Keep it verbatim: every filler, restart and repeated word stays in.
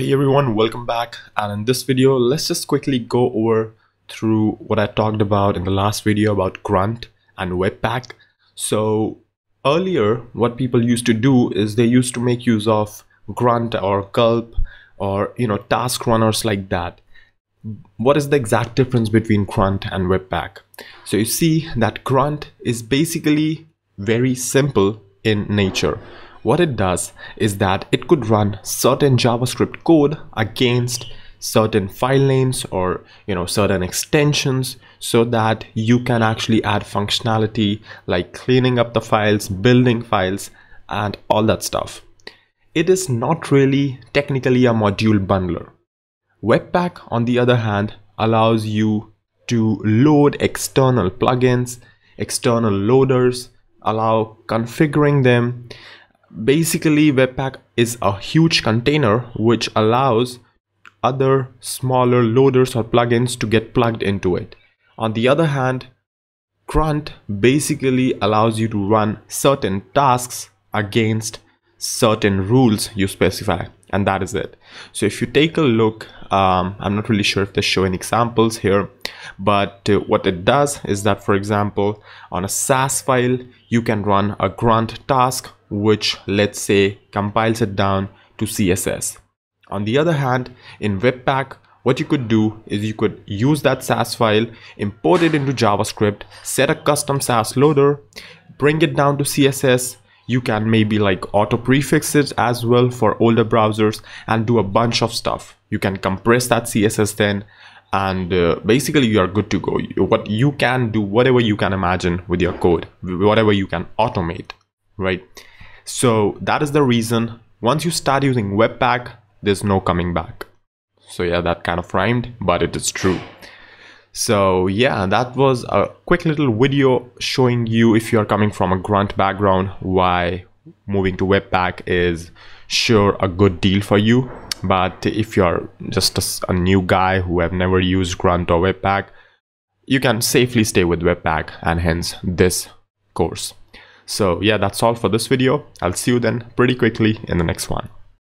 Hey everyone, welcome back. And in this video, let's just quickly go over through what I talked about in the last video about Grunt and Webpack. So earlier, what people used to do is they used to make use of Grunt or Gulp or, you know, task runners like that. What is the exact difference between Grunt and Webpack? So you see that Grunt is basically very simple in nature. What it does is that it could run certain JavaScript code against certain file names or, you know, certain extensions so that you can actually add functionality like cleaning up the files, building files, and all that stuff. It is not really technically a module bundler. Webpack, on the other hand, allows you to load external plugins, external loaders, allow configuring them. Basically, Webpack is a huge container which allows other smaller loaders or plugins to get plugged into it. On the other hand, Grunt basically allows you to run certain tasks against certain rules you specify, and that is it. So if you take a look, um, I'm not really sure if they show any examples here, but uh, what it does is that, for example, on a SASS file, you can run a Grunt task which, let's say, compiles it down to C S S. On the other hand, in Webpack, what you could do is you could use that SASS file, import it into JavaScript, set a custom SASS loader, bring it down to C S S. You can maybe like auto prefix it as well for older browsers and do a bunch of stuff. You can compress that C S S then, and uh, basically you are good to go. What you can do, whatever you can imagine with your code, whatever you can automate, right? So that is the reason once you start using Webpack, there's no coming back. So yeah, that kind of rhymed, but it is true. So yeah, that was a quick little video showing you, if you're coming from a Grunt background, why moving to Webpack is sure a good deal for you. But if you're just a, a new guy who have never used Grunt or Webpack, you can safely stay with Webpack and hence this course. So yeah, that's all for this video. I'll see you then pretty quickly in the next one.